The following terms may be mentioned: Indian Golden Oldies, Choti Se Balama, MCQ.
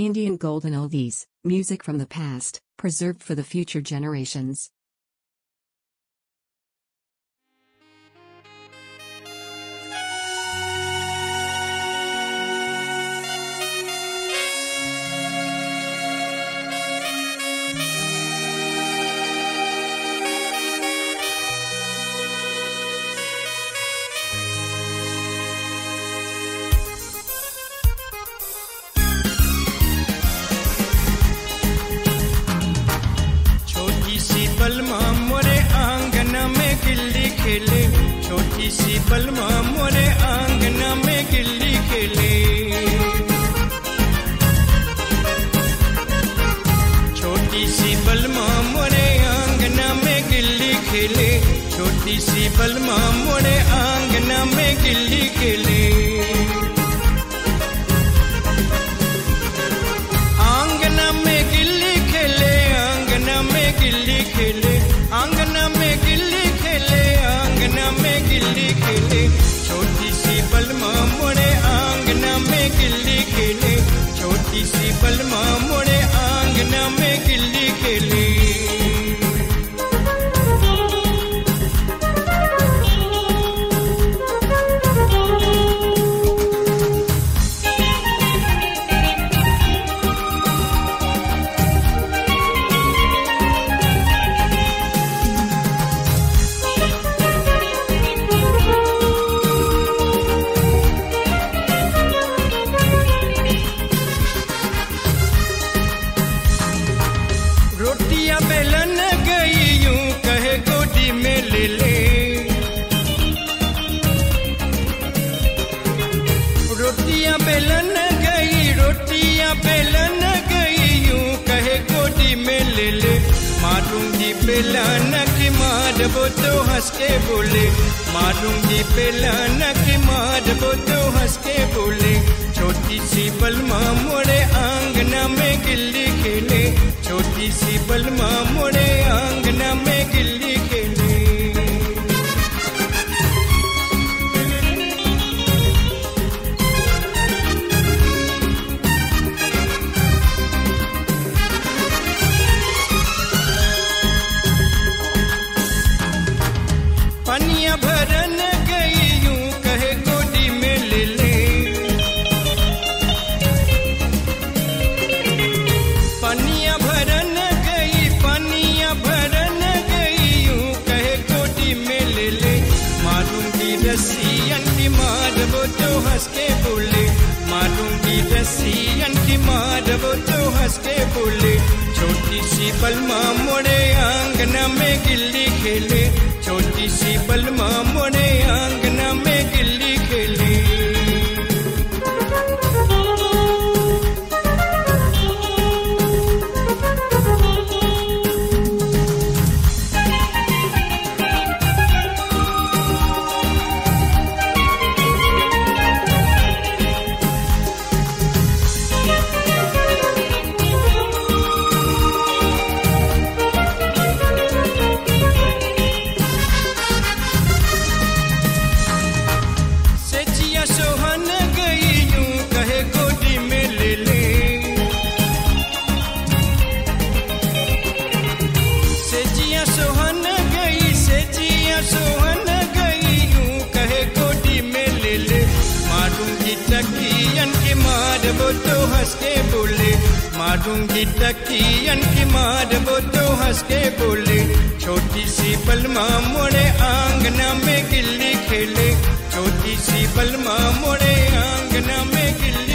Indian Golden Oldies, music from the past, preserved for the future generations. छोटी सी बलमा मोरे आंगना में गिल्ली खेले। छोटी सी बलमा मोरे आंगना में गिल्ली खेले। छोटी सी बलमा मोरे आंगना में गिल्ली खेले। आंगना में गिल्ली खेले, आंगना में गिल्ली खेले, आंगना में गिल्ली खेले, आंगना में गिल्ली खेले। छोटी सी बलमा मोरे आंगना में गिल्ली खेले। छोटी सी बलमा मोरे आंगना में गिल्ली खेले। रोटियां बेलन गई यूं कहे गोदी में ले ले। रोटियां बेलन गई, रोटियां बेलन गई यूं कहे गोदी में ले ले। मारूंगी बेलन की मार वो तो हंस के बोले। मारूंगी बेलन की मार वो तो हंस के बोले। छोटी सी बलमा मोरे आंगना में गिल्ली खेले। छोटी सी बलमा मोरे आंगना में गिल्ली खेले। पनिया भरन गई यूं कहे गोदी में ले ले। पनिया भरन गई, पनिया भरन गई यूं कहे गोदी में ले ले। मारूंगी रस्सी अंटी मार वो तो हंस के बोले। मारूंगी रस्सी अंटी मार वो तो हंस के बोले। छोटी सी बलमा मोरे आंगना में गिल्ली खेले। छोटी सी बलमा मोरे आंगना में गिल्ली खेले। सोहन गई यूं कहे गोदी में ले ले। सेजिया सोहन गई, सेजिया सोहन गई यूं कहे गोदी में ले ले। मारूंगी तकियन की मार वो तो हंस के बोले। मारूंगी तकियन की मार वो तो हंस के बोले। छोटी सी बलमा मोरे आंगना में गिल्ली खेले। छोटी सी बलमा मोरे आंगना में गिल्ली।